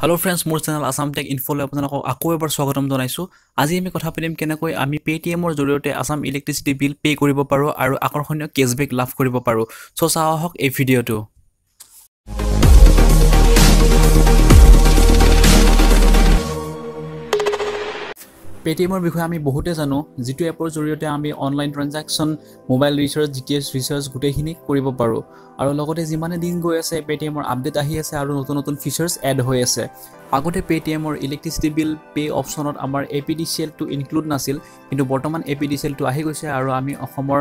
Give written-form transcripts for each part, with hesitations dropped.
Hello friends, मोर channel Assam tech इनफोले आपको आको एबार स्वागतम जानाइसो। आजि आमी कथा पातिम केनाकै आमी पेटीएम ৰ जरियতে आसाम इलेक्ट्रिसिटी बिल पे কৰিব পাৰো আৰু আকৰ্ষণীয় কেশবেক লাভ কৰিব পাৰো। সো চাওক এই ভিডিওটো। पेटीएमर विषय आमी बहुते जानो, जितु एपर जरियते आमी ऑनलाइन ट्रांजैक्शन, मोबाइल रिचार्ज, जीटीएस रिचार्ज गुटेखिनि करिबो पारो। आरो लगते जिमाने दिन गई आसे पेटीएमर आपडेट आहि आसे आरो नतुन नतुन फीचर्स एड होय आसे। आगते पेटीएमर इलेक्ट्रिसिटी बिल पे ऑप्शनत आमार एपीडीसीएल टू इनक्लूड नासिल, किन्तु बर्तमान एपीडीसीएल टू आहि गइसे आरो आमी अहोमर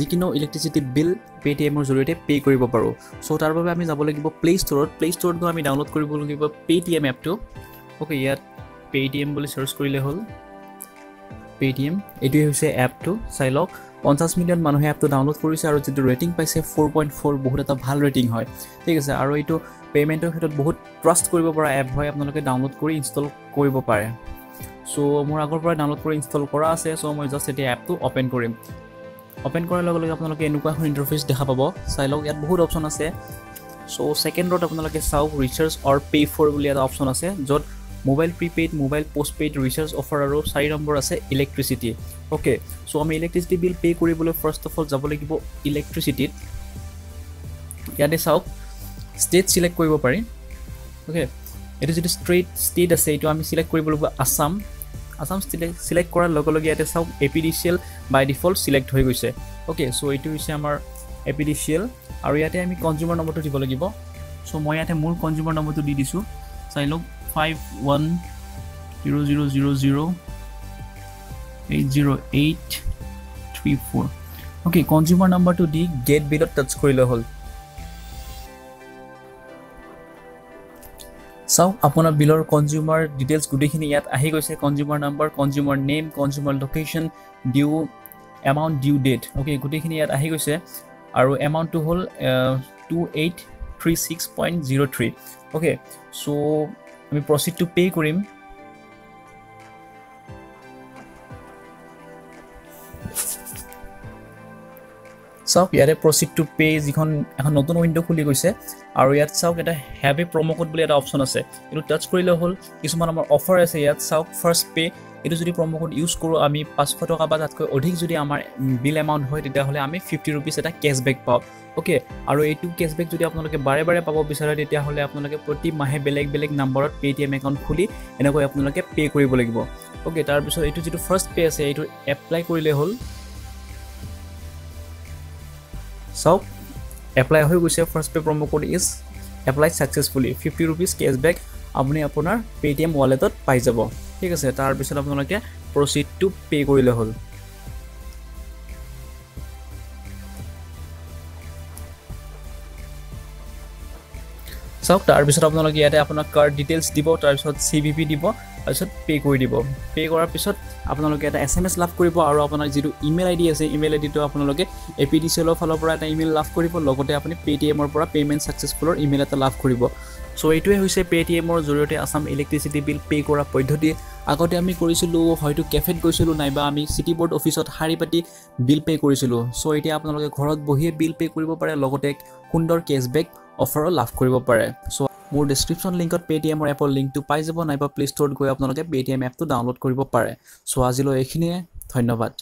जिकिनो इलेक्ट्रिसिटी बिल पेटीएमर जरियते पे करिबो पारो। सो तार बारे आमी जाबो लागिबो प्ले स्टोरत गो आमी डाउनलोड करिबो लागिबो पेटीएम एप टू। ओके, यार पेटीएम बोली सर्च करिले होल पेटीएम ये एप तो चाइल 50 मिलियन मानुहे एप तो डाउनलोड कर जी रेटिंग पासी 4.4 बहुत एक भल रेटिंग है। ठीक है, और यू पेमेंटर क्षेत्र में बहुत ट्रस्ट कर एप है, अपने डाउनलोड कर इन्स्टल करे। सो मोर आगरपर डाउनलोड कर इन्स्टल करा। सो मैं जस्ट एप तो ओपेन करम। ओपेन करारे अपने एनेकुआ इंटरफेस देखा पा चाइल। इतना बहुत अपशन आसे। सो सेकेंडत अपने चाव रिचार्ज और पे फर भी एट अपशन आस, जो mobile prepaid, mobile postpaid, recharge offer और 4 नम्बर आसे इलेक्ट्रिसिटी। ओके, सो आम इलेक्ट्रिसिटी बिल पे कर फर्स्ट ऑफ ऑल जब लगे इलेक्ट्रिसिटी इतने चाव स्टेट सिलेक्ट कर पारि। ओके, ये जो स्ट्रेट स्टेट आसे ये आम सिलेक्ट कर लगे आसाम सिलेक्ट करारे इतने चाव एपीडीसीएल बाय डिफल्ट सिलेक्ट हो गई। ओके, सो ये आम एपीडीसीएल और इतने आम कन्ज्यूमर नम्बर तो दी लगे। सो मैं इतने मूल कन्ज्यूमर नम्बर तो दी दी चाइ लग 5100080834। ओके, कन्ज्यूमर नम्बर तो दी गेट बिल टच कर हल। चाव अपना बिलर कन्ज्यूमर डिटेल्स गुटेखिनि इयात आहि गइसे। Consumer number, consumer name, consumer location, due amount, due date. Okay, गुटेखिनि इयात आहि गइसे और एमाउंट तो हल 2836.03। ओके, सो मैं प्रसिड टू पे करिम। सब यारे प्रसिड टू पे जिखन एखन नतुन विंडो खुलि गइसे आरो यात साउक एटा हैव ए प्रोमो कोड बोले एटा ऑप्शन आसे। एतु टच करिले होल किछुमान आमार ऑफर आसे। यात साउक फर्स्ट पे एतु जदि प्रोमो कोड यूज करो आमी 500 टका बा तातकै अधिक जदि आमार बिल अमाउंट होय तेता हले आमी 50 रुपीस एटा कैशबैक पाओ। ओके, आरो एतु कैशबैक जदि आपनलके बारे बारे पाबो बिचारा तेता हले आपनलके प्रति माहे बेलेग बेलेग नम्बरत पेटीएम अकाउंट खुलि एनाकै आपनलके पे करिबो लागिबो। ओके, तार पिছত एतु जदि फर्स्ट पे आसे एतु एप्लाई करिले होल। सब एप्लाई हो गई। First pay promo code is applied successfully 50 rupees cashback अपनी अपना पेटीएम वालेट पाई जा। ठीक है, तार पिछले अपने प्रसिड टू पे करिले हल। सब तार पिछले अपने अपना कार्ड डिटेल्स दी, तार पिछले सीवीवी दी, तार पे कर दी। पे करार पिछत आपनलोके एटा एसएमएस लाभ करिबो और आपनर जितु इमेल आईडी आछे इमेल आईडी तो आपनलोके एपीडीसीएल फाলৰ পৰা এটা इमेल लाभ करिबो। লগতে আপুনি पेटीएमৰ পৰা पेमेन्ट सक्सेसफुলৰ इमेल এটা लाभ करिব। सो এইটোৱে হৈছে पेटीएमৰ জৰিয়তে আসাম ইলেক্ট্ৰিচিটি বিল পে কৰা পদ্ধতি। আগতে আমি কৰিছিলো হয়তো কেফেত গৈছিলো নাইবা আমি সিটি বোর্ড অফিসত হাৰি পাতি বিল পে কৰিছিলো। সো এতিয়া আপোনালোকে ঘৰত বহিয়ে বিল পে কৰিব পাৰে, লগতে সুন্দৰ কেশবেক অফাৰ লাভ কৰিব পাৰে। So more description link Paytm और एपर लिंक तो पाई जाब नाइबा प्ले स्टोर गई आपन पेटीएम एप तो डाउनलोड करिबो पारे। सो आजिलो एखिनिये, धन्यवाद।